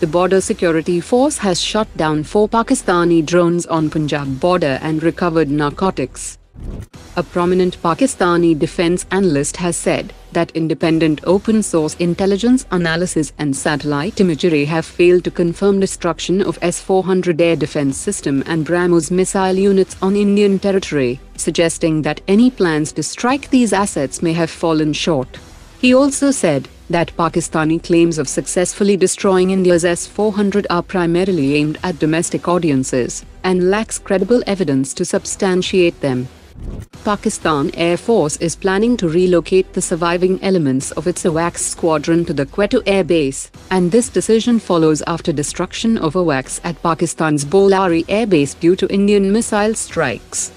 The Border Security Force has shot down 4 Pakistani drones on Punjab border and recovered narcotics. A prominent Pakistani defense analyst has said that independent open-source intelligence analysis and satellite imagery have failed to confirm destruction of S-400 air defense system and BrahMos missile units on Indian territory, suggesting that any plans to strike these assets may have fallen short. He also said that Pakistani claims of successfully destroying India's S-400 are primarily aimed at domestic audiences, and lacks credible evidence to substantiate them. Pakistan Air Force is planning to relocate the surviving elements of its AWACS squadron to the Quetta Air Base, and this decision follows after destruction of AWACS at Pakistan's Bolari Air Base due to Indian missile strikes.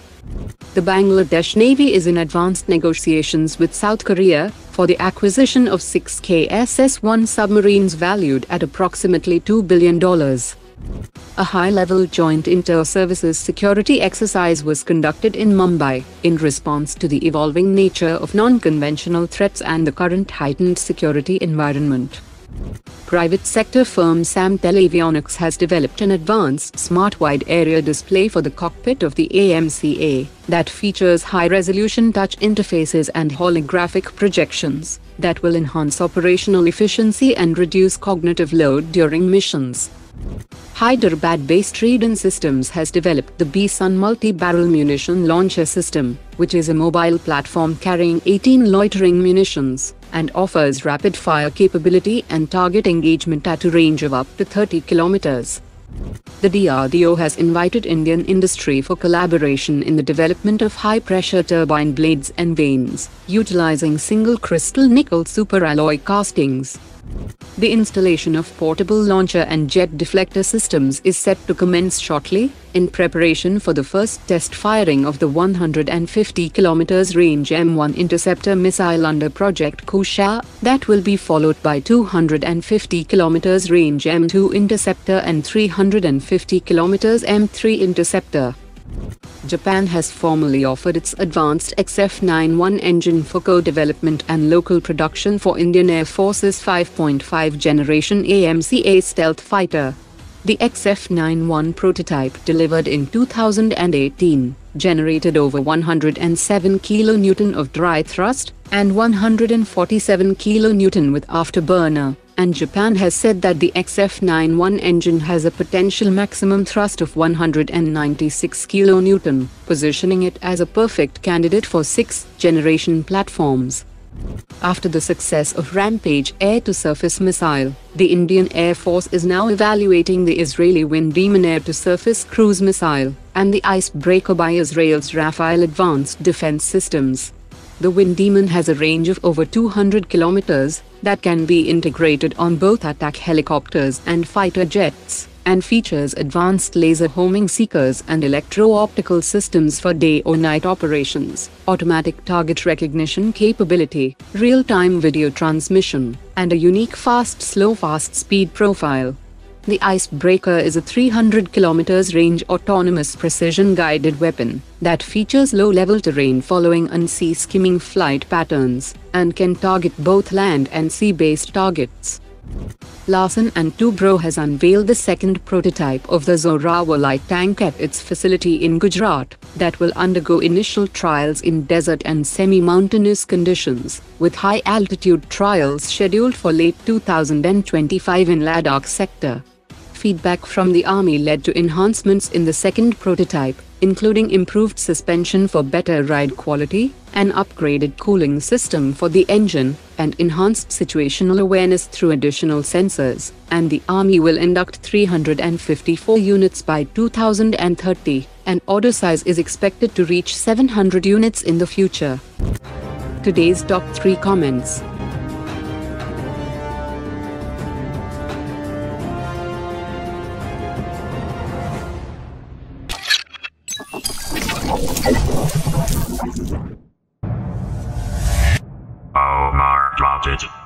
The Bangladesh Navy is in advanced negotiations with South Korea for the acquisition of 6 KSS-1 submarines valued at approximately $2 billion. A high-level joint inter-services security exercise was conducted in Mumbai, in response to the evolving nature of non-conventional threats and the current heightened security environment. Private sector firm Samtel Avionics has developed an advanced smart wide area display for the cockpit of the AMCA that features high-resolution touch interfaces and holographic projections that will enhance operational efficiency and reduce cognitive load during missions. Hyderabad-based Redon Systems has developed the B-Sun multi-barrel munition launcher system, which is a mobile platform carrying 18 loitering munitions, and offers rapid-fire capability and target engagement at a range of up to 30 kilometers. The DRDO has invited Indian industry for collaboration in the development of high-pressure turbine blades and vanes, utilizing single crystal nickel superalloy castings. The installation of portable launcher and jet deflector systems is set to commence shortly, in preparation for the first test firing of the 150 km range M1-Interceptor missile under Project Kusha, that will be followed by 250 km range M2-Interceptor and 350 km M3-Interceptor. Japan has formally offered its advanced XF9-1 engine for co-development and local production for Indian Air Force's 5.5 generation AMCA stealth fighter. The XF9-1 prototype, delivered in 2018, generated over 107 kN of dry thrust and 147 kN with afterburner, and Japan has said that the XF9-1 engine has a potential maximum thrust of 196 kN, positioning it as a perfect candidate for 6th-generation platforms. After the success of Rampage air-to-surface missile, the Indian Air Force is now evaluating the Israeli Wind Demon air-to-surface cruise missile, and the icebreaker by Israel's Rafael Advanced Defense Systems. The Wind Demon has a range of over 200 kilometers that can be integrated on both attack helicopters and fighter jets, and features advanced laser homing seekers and electro-optical systems for day or night operations, automatic target recognition capability, real-time video transmission, and a unique fast-slow-fast speed profile. The Icebreaker is a 300 km range autonomous precision-guided weapon that features low-level terrain following and sea skimming flight patterns, and can target both land and sea-based targets. Larsen and Toubro has unveiled the second prototype of the Zorawar light tank at its facility in Gujarat, that will undergo initial trials in desert and semi-mountainous conditions, with high-altitude trials scheduled for late 2025 in Ladakh sector. Feedback from the Army led to enhancements in the second prototype, including improved suspension for better ride quality, an upgraded cooling system for the engine, and enhanced situational awareness through additional sensors, and the Army will induct 354 units by 2030, and order size is expected to reach 700 units in the future. Today's top 3 comments. Omar dropped it.